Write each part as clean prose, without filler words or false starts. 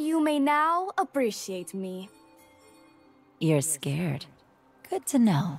You may now appreciate me. You're scared. Good to know.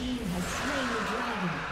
team has slain the dragon.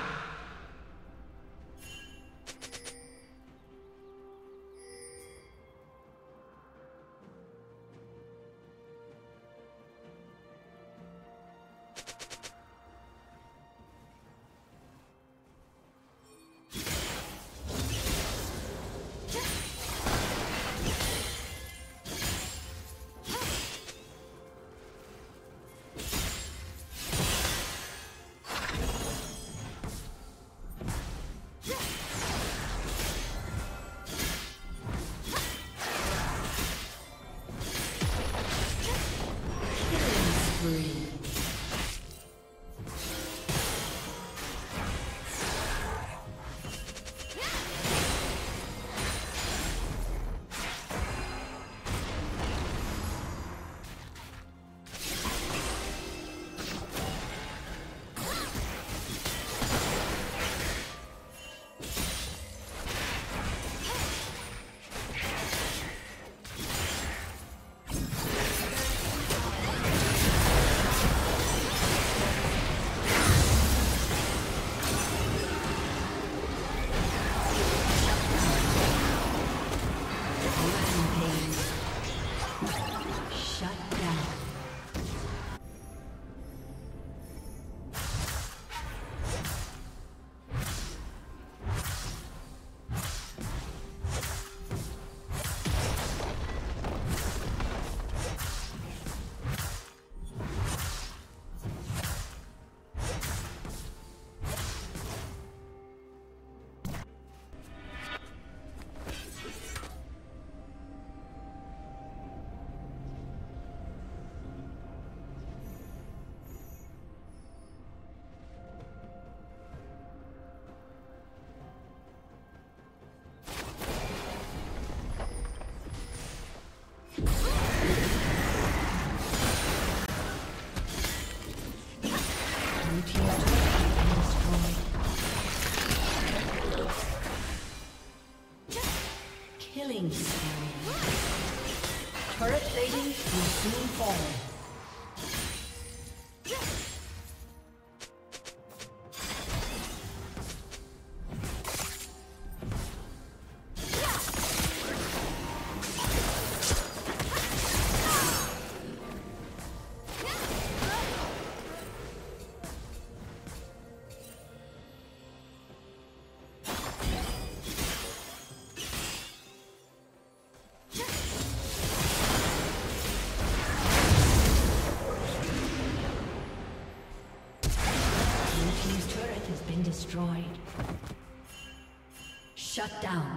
Killing spree. Turret plating will soon fall. Destroyed. Shut down.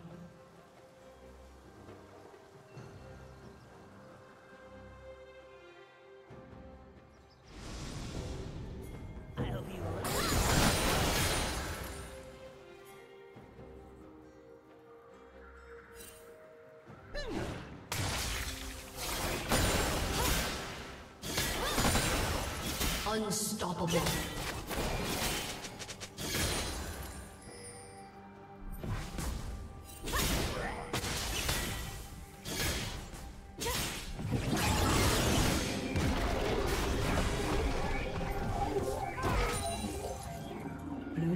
Unstoppable. Blue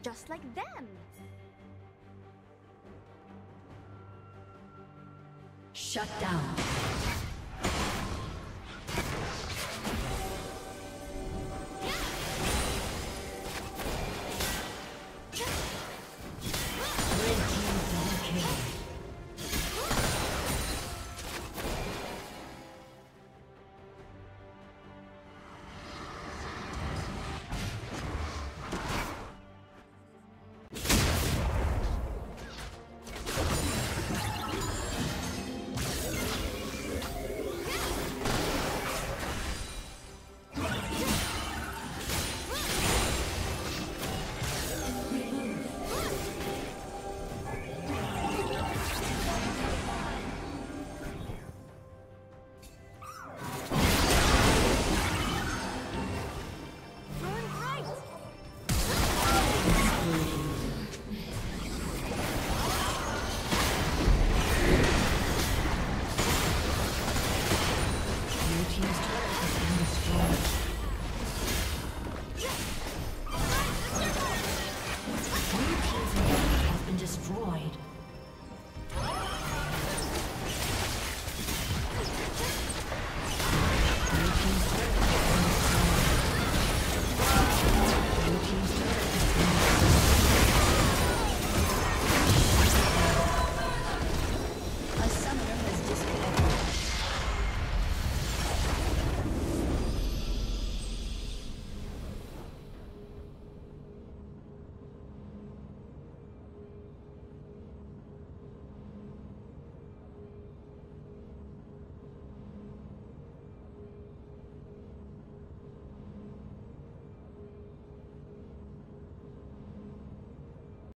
Just like them! Shut down. Destroyed.